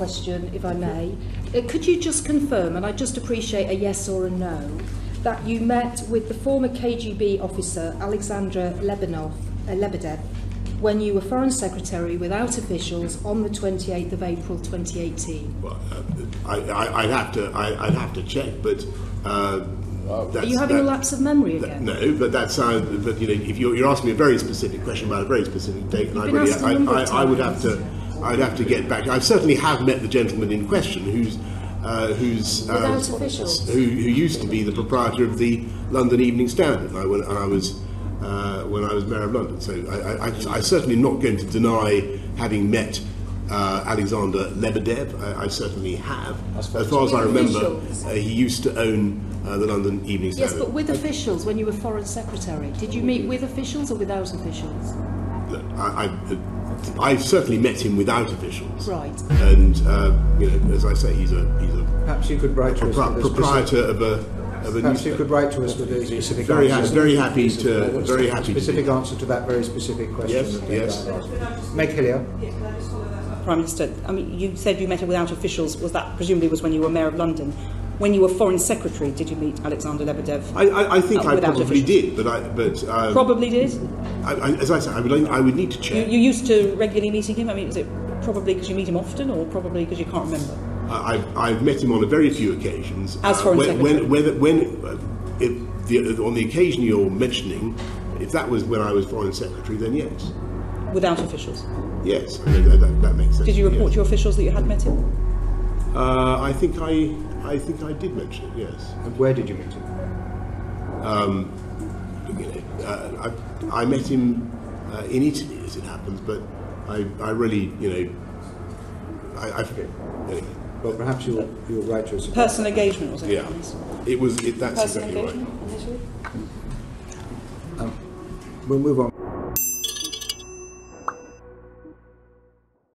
question, if I may. Could you just confirm, and I just appreciate a yes or a no, that you met with the former KGB officer, Alexander Lebedev, when you were Foreign Secretary without officials on the 28th of April 2018? Well, I'd have to check, but... Are you having a lapse of memory again? No, but that sounds. But you know, if you're asking me a very specific question about a very specific date, and I'd have to get back. I certainly have met the gentleman in question, who used to be the proprietor of the London Evening Standard, when I was Mayor of London. So I'm certainly not going to deny having met Alexander Lebedev. I certainly have. As far as I remember, he used to own the London Evening Standard. Yes, but with officials when you were Foreign Secretary. Did you meet with officials or without officials? Look, I certainly met him without officials. Right. And, you know, as I say, he's a perhaps you could write to us proprietor of a perhaps newspaper. You could write to us with a specific answer. Very happy to specific answer to that very specific question. Yes, yes. Meg Hillier. Prime Minister, I mean, you said you met him without officials. Was that presumably was when you were Mayor of London? When you were Foreign Secretary, did you meet Alexander Lebedev? I think I probably did, but probably did. As I said, I would need to check. You used to regularly meeting him. I mean, is it probably because you meet him often, or probably because you can't remember? I've met him on a very few occasions. As Foreign Secretary, on the occasion you're mentioning, if that was when I was Foreign Secretary, then yes. Without officials. Yes, I mean, that makes sense. Did you report to your officials that you had met him? I think I did mention it. Yes. And where did you meet him? I met him in Italy, as it happens. But I really, you know, I forget. Anyway. Well, perhaps you'll write to us. Personal engagement, was it? Yeah, it was. That's exactly right. Personal engagement initially. We'll move on.